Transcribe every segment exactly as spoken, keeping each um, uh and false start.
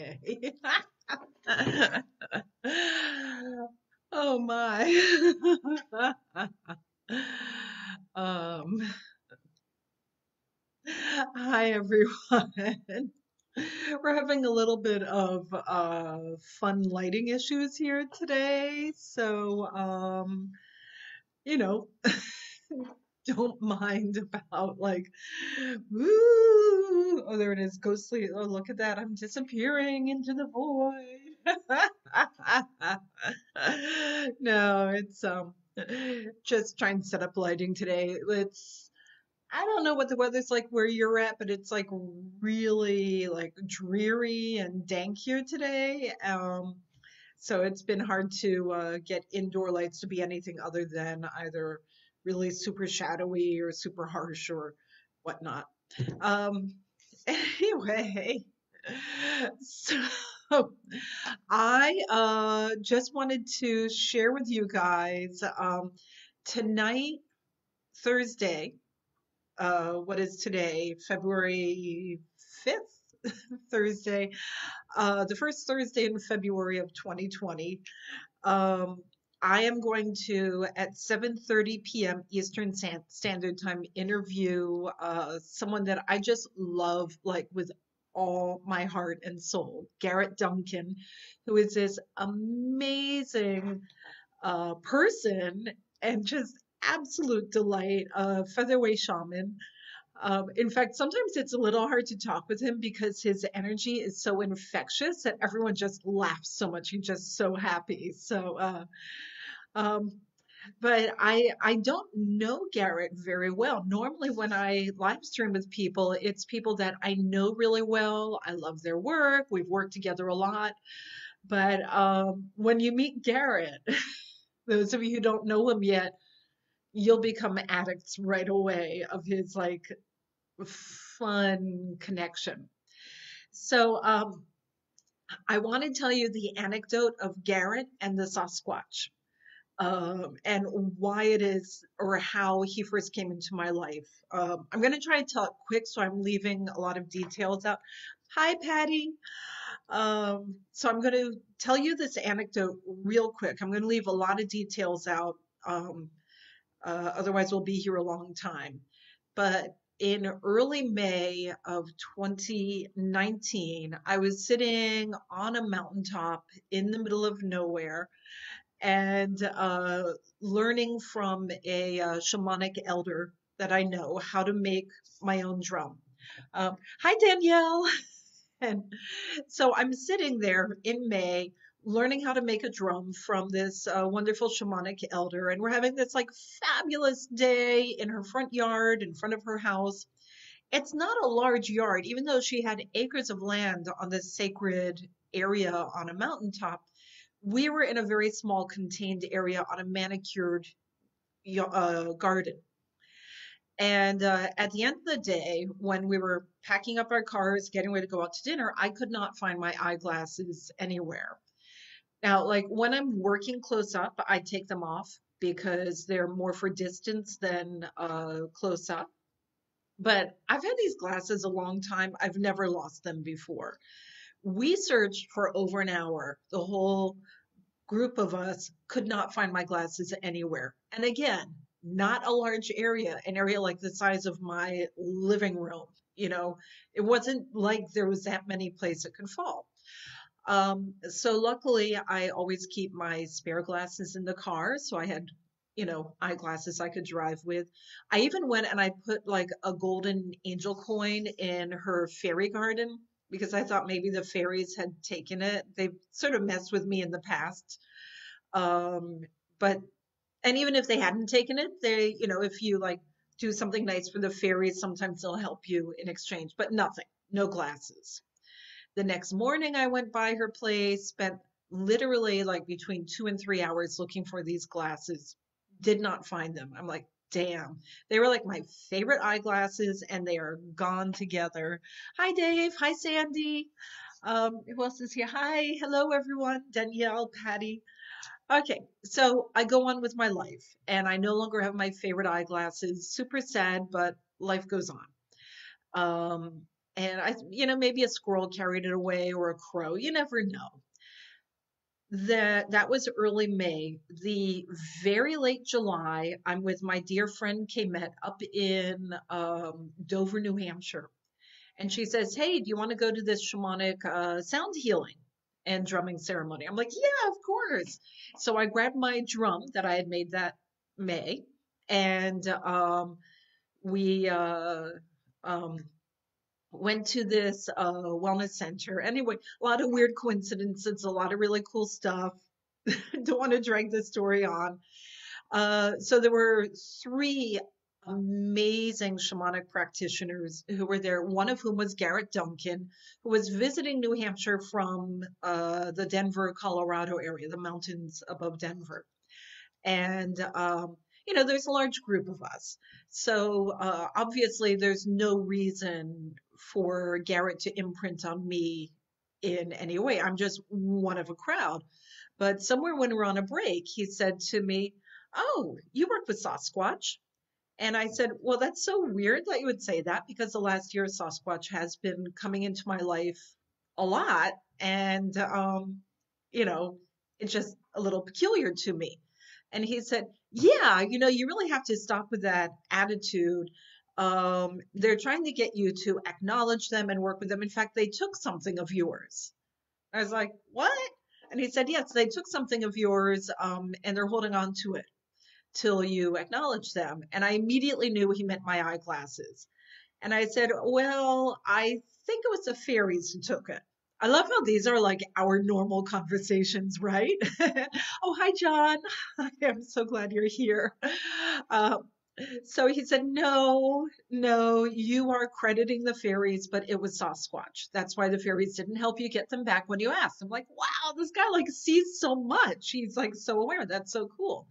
Okay. Oh my. um, hi everyone. We're having a little bit of uh, fun lighting issues here today, so um, you know, don't mind about like, woo, oh there it is, ghostly, oh look at that, I'm disappearing into the void. No, it's um, just trying to set up lighting today. Let's. I don't know what the weather's like where you're at, but it's like really like dreary and dank here today. Um, so it's been hard to uh, get indoor lights to be anything other than either really super shadowy or super harsh or whatnot. Um, anyway, so I uh, just wanted to share with you guys um, tonight, Thursday, Uh, what is today, February fifth, Thursday, uh, the first Thursday in February of twenty twenty. Um, I am going to, at seven thirty p m Eastern Standard Time, interview uh, someone that I just love, like with all my heart and soul, Garrett Duncan, who is this amazing uh, person and just absolute delight, uh, Featherway shaman. Um, in fact, sometimes it's a little hard to talk with him because his energy is so infectious that everyone just laughs so much. He's just so happy. So, uh, um, but I, I don't know Garrett very well. Normally when I live stream with people, it's people that I know really well. I love their work. We've worked together a lot, but, um, when you meet Garrett, those of you who don't know him yet, you'll become addicts right away of his like fun connection. So um, I want to tell you the anecdote of Garrett and the Sasquatch um, and why it is or how he first came into my life. Um, I'm going to try and tell it quick, so I'm leaving a lot of details out. Hi, Patty. Um, so I'm going to tell you this anecdote real quick. I'm going to leave a lot of details out. Um, Uh, otherwise, we'll be here a long time. But in early May of twenty nineteen, I was sitting on a mountaintop in the middle of nowhere and uh, learning from a uh, shamanic elder that I know how to make my own drum. Um, hi, Danielle. And so I'm sitting there in May, learning how to make a drum from this uh, wonderful shamanic elder. And we're having this like fabulous day in her front yard, in front of her house. It's not a large yard, even though she had acres of land on this sacred area on a mountaintop. We were in a very small contained area on a manicured uh, garden. And uh, at the end of the day, when we were packing up our cars, getting ready to go out to dinner, I could not find my eyeglasses anywhere. Now, like when I'm working close up, I take them off because they're more for distance than uh, close up. But I've had these glasses a long time. I've never lost them before. We searched for over an hour. The whole group of us could not find my glasses anywhere. And again, not a large area, an area like the size of my living room. You know, it wasn't like there was that many places it could fall. Um, so luckily I always keep my spare glasses in the car. So I had, you know, eyeglasses I could drive with. I even went and I put like a golden angel coin in her fairy garden because I thought maybe the fairies had taken it. They've sort of messed with me in the past. Um, but, and even if they hadn't taken it, they, you know, if you like do something nice for the fairies, sometimes they'll help you in exchange, but nothing, no glasses. The next morning I went by her place, spent literally like between two and three hours looking for these glasses, did not find them. I'm like, damn, they were like my favorite eyeglasses and they are gone together. Hi, Dave. Hi, Sandy. Um, who else is here? Hi. Hello, everyone. Danielle, Patty. Okay. So I go on with my life and I no longer have my favorite eyeglasses. Super sad, but life goes on. Um, And I, you know, maybe a squirrel carried it away or a crow. You never know. That that was early May. The very late July, I'm with my dear friend Kmet up in um, Dover, New Hampshire, and she says, "Hey, do you want to go to this shamanic uh, sound healing and drumming ceremony?" I'm like, "Yeah, of course." So I grabbed my drum that I had made that May, and um, we. Uh, um, went to this uh, wellness center. Anyway, a lot of weird coincidences, a lot of really cool stuff. Don't want to drag this story on. Uh, so there were three amazing shamanic practitioners who were there, one of whom was Garrett Duncan, who was visiting New Hampshire from uh, the Denver, Colorado area, the mountains above Denver. And um, you know, there's a large group of us. So uh, obviously there's no reason for Garrett to imprint on me in any way. I'm just one of a crowd. But somewhere when we're on a break, he said to me, "Oh, you work with Sasquatch?" And I said, "Well, that's so weird that you would say that, because the last year Sasquatch has been coming into my life a lot. And, um, you know, it's just a little peculiar to me." And he said, "Yeah, you know, you really have to stop with that attitude. Um, they're trying to get you to acknowledge them and work with them. In fact, they took something of yours." I was like, "What?" And he said, "Yes, they took something of yours, um, and they're holding on to it till you acknowledge them." And I immediately knew he meant my eyeglasses. And I said, "Well, I think it was the fairies who took it." I love how these are like our normal conversations, right? Oh, hi, John. I'm so glad you're here. Uh, so he said, no, no, you are crediting the fairies, but it was Sasquatch. That's why the fairies didn't help you get them back when you asked." I'm like, wow, this guy like sees so much. He's like so aware. That's so cool.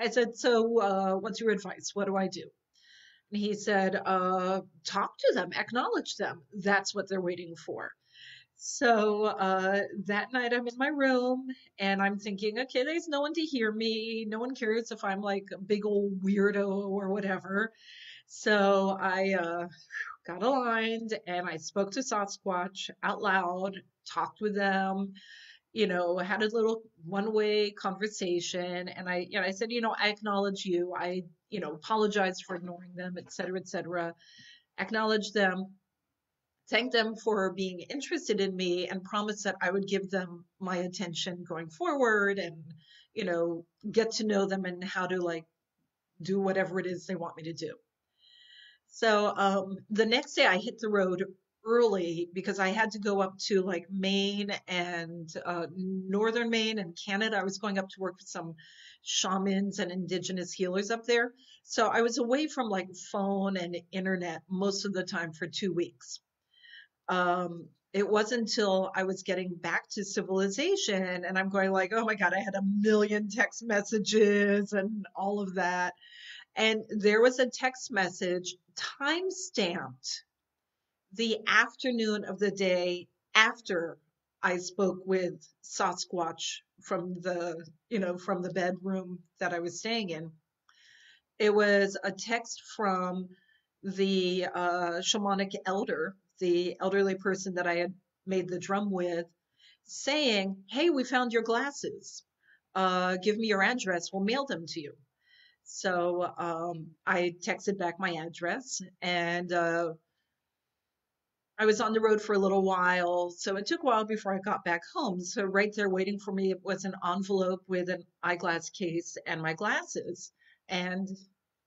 I said, so uh, what's your advice? What do I do? And he said, uh, talk to them, acknowledge them. That's what they're waiting for. So uh, that night I'm in my room and I'm thinking, okay, there's no one to hear me. No one cares if I'm like a big old weirdo or whatever. So I uh, got aligned and I spoke to Sasquatch out loud, talked with them, you know, had a little one-way conversation. And I, you know, I said, you know, I acknowledge you. I, you know, apologize for ignoring them, et cetera, et cetera. Acknowledge them. Thank them for being interested in me and promised that I would give them my attention going forward and, you know, get to know them and how to like do whatever it is they want me to do. So um, the next day I hit the road early because I had to go up to like Maine and uh, Northern Maine and Canada. I was going up to work with some shamans and indigenous healers up there. So I was away from like phone and internet most of the time for two weeks. Um, it wasn't until I was getting back to civilization and I'm going like, oh my God, I had a million text messages and all of that. And there was a text message time stamped the afternoon of the day after I spoke with Sasquatch from the, you know, from the bedroom that I was staying in. It was a text from the, uh, shamanic elder, the elderly person that I had made the drum with, saying, "Hey, we found your glasses. Uh, give me your address. We'll mail them to you." So um, I texted back my address, and uh, I was on the road for a little while. So it took a while before I got back home. So right there waiting for me was an envelope with an eyeglass case and my glasses. And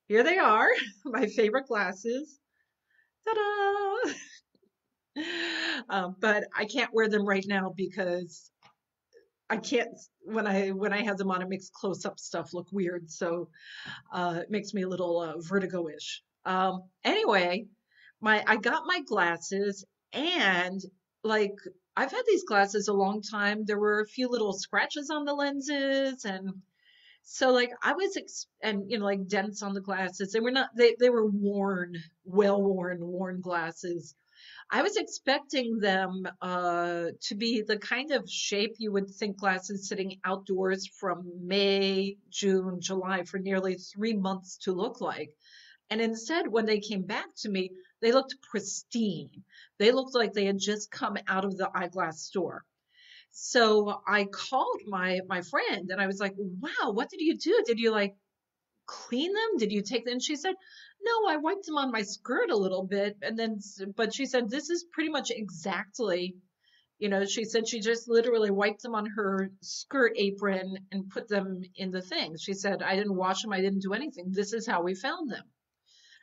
here they are, my favorite glasses. Ta-da! Um, but I can't wear them right now because I can't, when I, when I have them on, it makes close-up stuff look weird. So, uh, it makes me a little uh, vertigo-ish. Um, anyway, my, I got my glasses, and like, I've had these glasses a long time. There were a few little scratches on the lenses, and so like I was, ex and you know, like dents on the glasses. They were not, they, they were worn, well-worn, worn glasses. I was expecting them uh, to be the kind of shape you would think glasses sitting outdoors from May, June, July for nearly three months to look like. And instead, when they came back to me, They looked pristine. They looked like they had just come out of the eyeglass store. So I called my my friend and I was like, wow, what did you do? Did you like clean them? Did you take them? And she said, no, I wiped them on my skirt a little bit. And then, but she said, this is pretty much exactly, you know, she said she just literally wiped them on her skirt apron and put them in the thing. She said, I didn't wash them. I didn't do anything. This is how we found them.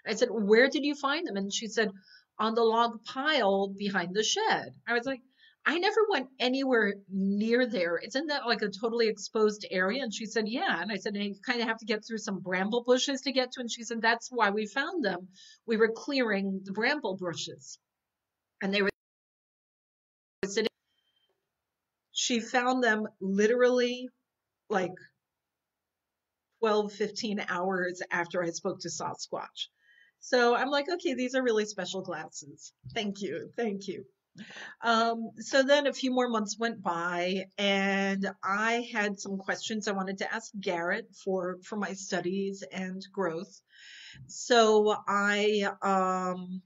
I said, where did you find them? And she said, on the log pile behind the shed. I was like, I never went anywhere near there. Isn't that like a totally exposed area? And she said, yeah. And I said, and you kind of have to get through some bramble bushes to get to. And she said, that's why we found them. We were clearing the bramble bushes. And they were sitting. She found them literally like twelve, fifteen hours after I spoke to Sasquatch. So I'm like, okay, these are really special glasses. Thank you. Thank you. Um, so then a few more months went by and I had some questions I wanted to ask Garrett for, for my studies and growth. So I, um,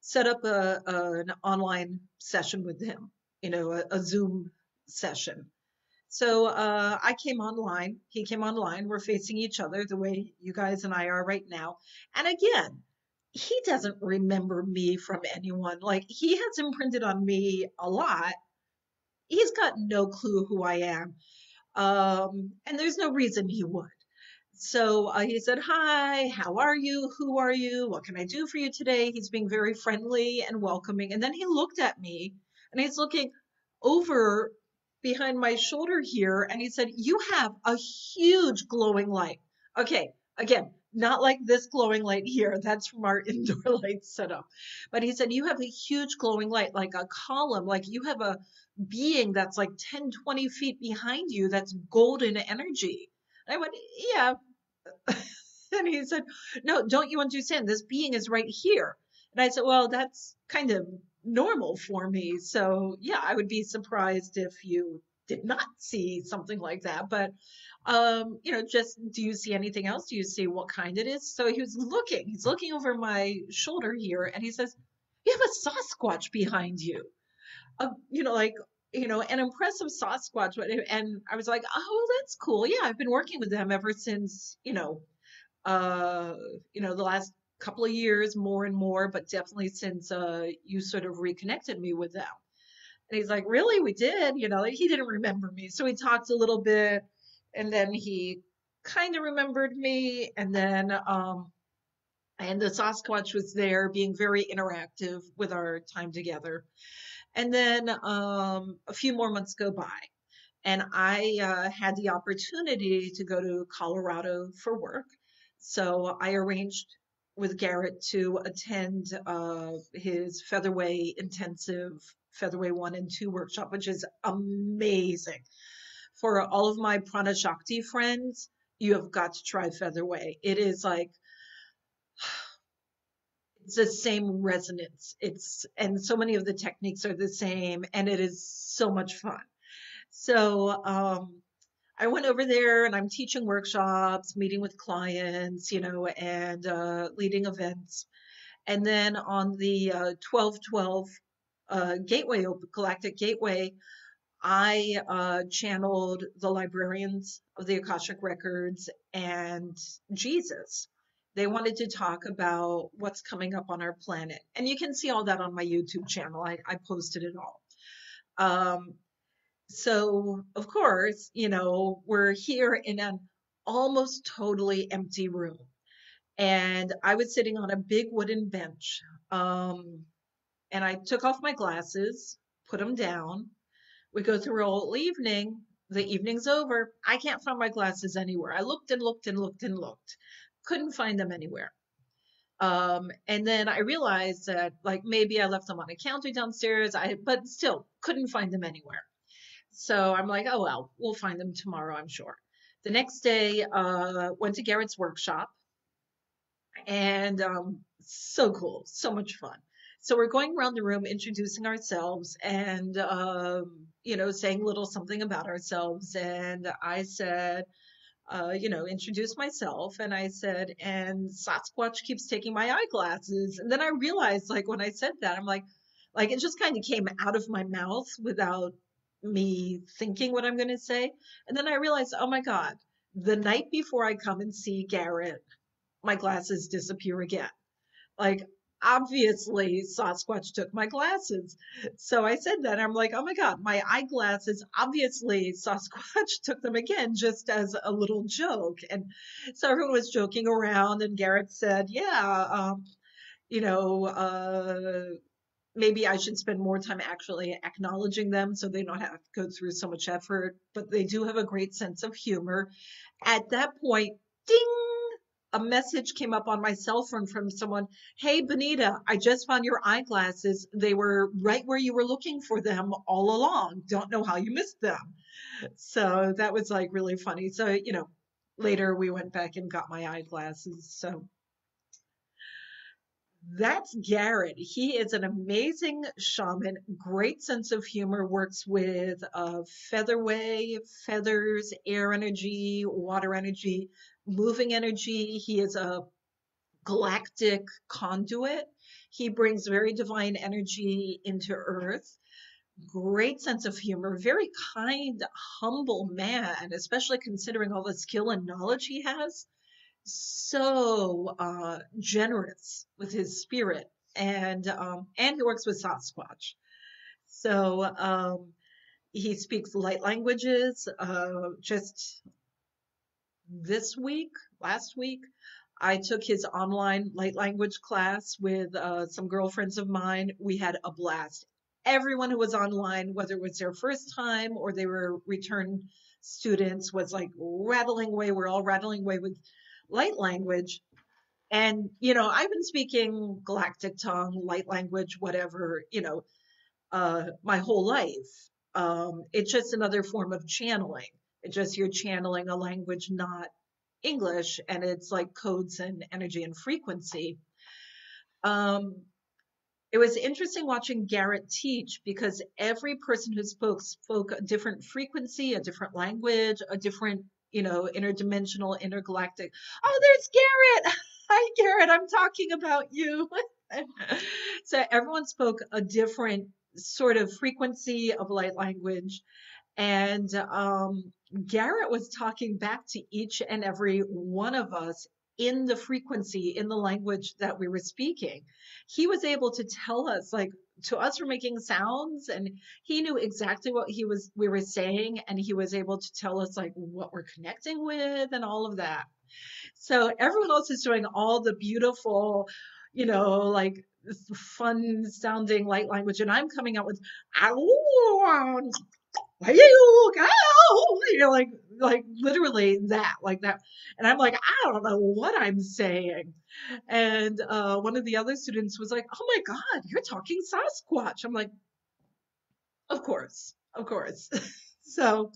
set up a, a, an online session with him, you know, a, a Zoom session. So, uh, I came online, he came online, we're facing each other the way you guys and I are right now. And again, he doesn't remember me from anyone. Like, he has imprinted on me a lot. He's got no clue who I am. Um, and there's no reason he would. So uh, he said, hi, how are you? Who are you? What can I do for you today? He's being very friendly and welcoming. And then he looked at me and he's looking over behind my shoulder here. And he said, you have a huge glowing light. Okay. Again, not like this glowing light here. That's from our indoor light setup. But he said, you have a huge glowing light, like a column, like you have a being that's like ten, twenty feet behind you. That's golden energy. And I went, yeah. And he said, no, don't you understand? This being is right here. And I said, well, that's kind of normal for me. So yeah, I would be surprised if you did not see something like that. But um, you know, just, do you see anything else? Do you see what kind it is? So he was looking, he's looking over my shoulder here and he says, you have a Sasquatch behind you. Uh, you know, like, you know, an impressive Sasquatch. And I was like, oh, that's cool. Yeah. I've been working with them ever since, you know, uh, you know, the last couple of years, more and more, but definitely since, uh, you sort of reconnected me with them. And he's like, really? We did? You know, like, he didn't remember me. So we talked a little bit and then he kind of remembered me. And then, um, and the Sasquatch was there being very interactive with our time together. And then, um, a few more months go by and I, uh, had the opportunity to go to Colorado for work. So I arranged with Garrett to attend, uh, his Featherway intensive Featherway one and two workshop, which is amazing. For all of my Prana Shakti friends, you have got to try Featherway. It is like, it's the same resonance. It's, and so many of the techniques are the same and it is so much fun. So, um, I went over there and I'm teaching workshops, meeting with clients, you know, and, uh, leading events. And then on the, uh, twelve twelve, uh, gateway, galactic gateway, I, uh, channeled the librarians of the Akashic Records and Jesus. They wanted to talk about what's coming up on our planet. And you can see all that on my YouTube channel. I, I posted it all. Um, So, of course, you know, we're here in an almost totally empty room. And I was sitting on a big wooden bench. Um, and I took off my glasses, put them down. We go through all evening. The evening's over. I can't find my glasses anywhere. I looked and looked and looked and looked. Couldn't find them anywhere. Um, and then I realized that, like, maybe I left them on a counter downstairs, I, but still couldn't find them anywhere. So I'm like, oh, well, we'll find them tomorrow, I'm sure. The next day, uh, went to Garrett's workshop and, um, so cool. So much fun. So we're going around the room, introducing ourselves and, um, you know, saying a little something about ourselves. And I said, uh, you know, introduced myself, and I said, and Sasquatch keeps taking my eyeglasses. And then I realized, like, when I said that, I'm like, like, it just kind of came out of my mouth without me thinking what I'm going to say. And then I realized, oh my God, the night before I come and see Garrett, my glasses disappear again. Like, obviously Sasquatch took my glasses. So I said that, I'm like, oh my God, my eyeglasses, obviously Sasquatch took them again, just as a little joke. And so everyone was joking around, and Garrett said, yeah, um, you know, uh, maybe I should spend more time actually acknowledging them so they don't have to go through so much effort, but they do have a great sense of humor. At that point, ding, a message came up on my cell phone from someone. Hey, Benita, I just found your eyeglasses. They were right where you were looking for them all along. Don't know how you missed them. So that was like really funny. So, you know, later we went back and got my eyeglasses. So that's Garrett. He is an amazing shaman, great sense of humor, works with uh, featherway, feathers, air energy, water energy, moving energy. He is a galactic conduit. He brings very divine energy into Earth. Great sense of humor, very kind, humble man, especially considering all the skill and knowledge he has. So uh, generous with his spirit, and um, and he works with Sasquatch. So um, he speaks light languages. Uh, just this week, last week, I took his online light language class with uh, some girlfriends of mine. We had a blast. Everyone who was online, whether it was their first time or they were return students, was like rattling away. We're all rattling away with light language. And, you know, I've been speaking galactic tongue, light language, whatever, you know, uh, my whole life. Um, it's just another form of channeling. It's just you're channeling a language, not English, and it's like codes and energy and frequency. Um, it was interesting watching Garrett teach, because every person who spoke spoke a different frequency, a different language, a different, you know, interdimensional, intergalactic. Oh, there's Garrett. Hi, Garrett. I'm talking about you. So everyone spoke a different sort of frequency of light language. And um, Garrett was talking back to each and every one of us in the frequency, in the language that we were speaking. He was able to tell us, like, to us we're making sounds, and he knew exactly what he was, we were saying, and he was able to tell us, like, what we're connecting with and all of that. So everyone else is doing all the beautiful, you know, like, fun sounding light language, and I'm coming out with, ow, you know, like, like literally that, like that. And I'm like, I don't know what I'm saying. And uh, one of the other students was like, oh my God, you're talking Sasquatch. I'm like, of course, of course. So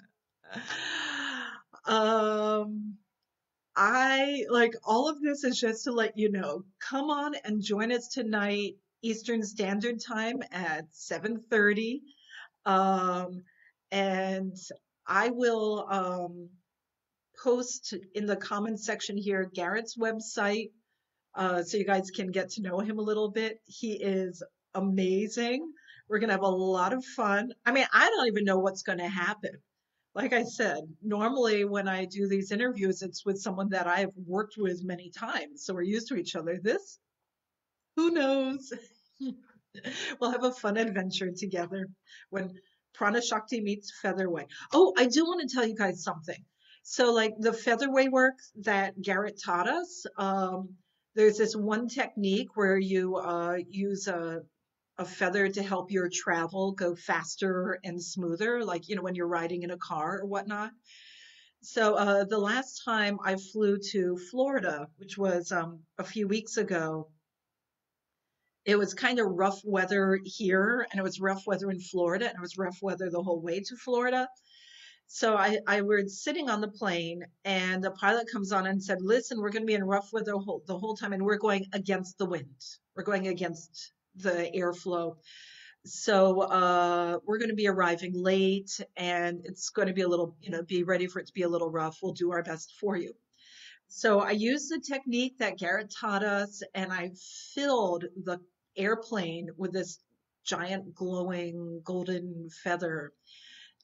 um, I, like, all of this is just to let you know, come on and join us tonight, Eastern Standard Time at seven thirty. Um, And I will um, post in the comments section here Garrett's website, uh, so you guys can get to know him a little bit. He is amazing. We're going to have a lot of fun. I mean, I don't even know what's going to happen. Like I said, normally when I do these interviews, it's with someone that I've worked with many times, so we're used to each other. This, who knows? We'll have a fun adventure together when Prana Shakti meets Featherway. Oh, I do want to tell you guys something. So, like, the Featherway work that Garrett taught us, um, there's this one technique where you uh, use a, a feather to help your travel go faster and smoother, like, you know, when you're riding in a car or whatnot. So uh, the last time I flew to Florida, which was um, a few weeks ago, it was kind of rough weather here, and it was rough weather in Florida, and it was rough weather the whole way to Florida. So I, I was sitting on the plane, and the pilot comes on and said, listen, we're going to be in rough weather whole, the whole time, and we're going against the wind. We're going against the airflow. So uh, we're going to be arriving late, and it's going to be a little, you know, be ready for it to be a little rough. We'll do our best for you. So I used the technique that Garrett taught us, and I filled the airplane with this giant glowing golden feather.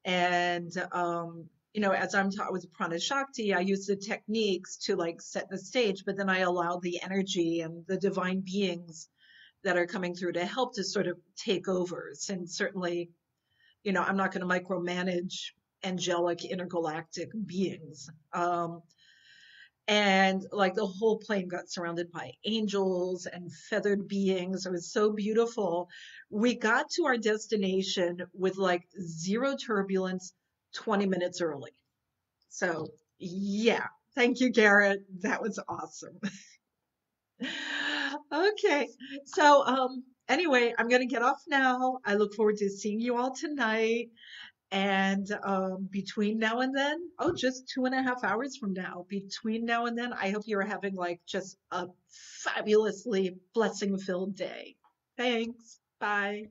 And, um, you know, as I'm taught with Prana Shakti, I use the techniques to like set the stage, but then I allow the energy and the divine beings that are coming through to help to sort of take over. And certainly, you know, I'm not going to micromanage angelic intergalactic beings. Um, and like the whole plane got surrounded by angels and feathered beings. It was so beautiful. We got to our destination with like zero turbulence, twenty minutes early. So yeah, thank you, Garrett. That was awesome. Okay, so um, anyway, I'm going to get off now. I look forward to seeing you all tonight. And um, between now and then, oh, just two and a half hours from now, between now and then, I hope you're having like just a fabulously blessing-filled day. Thanks. Bye.